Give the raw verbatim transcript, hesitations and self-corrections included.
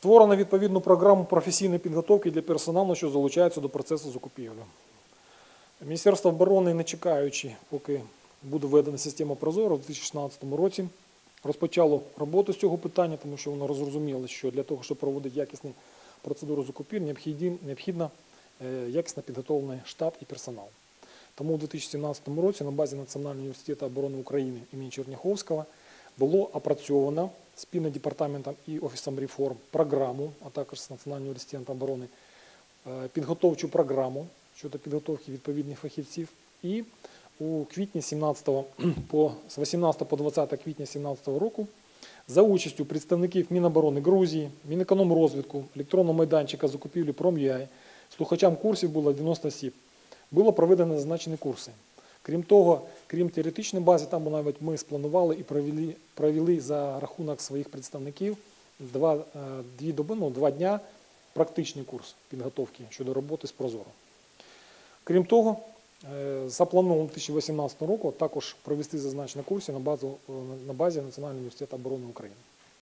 Створено відповідну програму професійної підготовки для персоналу, що залучається до процесу закупівлі. Міністерство оборони, не чекаючи, поки буде введена система Прозоро, у дві тисячі шістнадцятому році розпочало роботу з цього питання, тому що воно розуміло, що для того, щоб проводити якісну процедуру закупівлі, необхідно якісно підготовлений штат і персонал. Тому у дві тисячі сімнадцятому році на базі Національного університету оборони України імені Черняховського було опрацьовано з Пинодепартаментом і Офисом реформ програму, а також з Національним університетом оборони, підготовчу програму щодо підготовки відповідних фахівців. І у квітні з вісімнадцятого по двадцяте квітня дві тисячі сімнадцятого року за участю представників Міноборони Грузії, Мінеконом Розвитку, електронного майданчика закупівлі «Пром.ua», слухачам курсів було дев'яносто осіб, було проведено зазначені курси. Крім того, крім теоретичної бази, там навіть ми спланували і провели, провели за рахунок своїх представників два, дві доби, ну, два дня практичний курс підготовки щодо роботи з Прозоро. Крім того, заплановано дві тисячі вісімнадцятого року також провести зазначені курси на, базу, на базі Національного університету оборони України.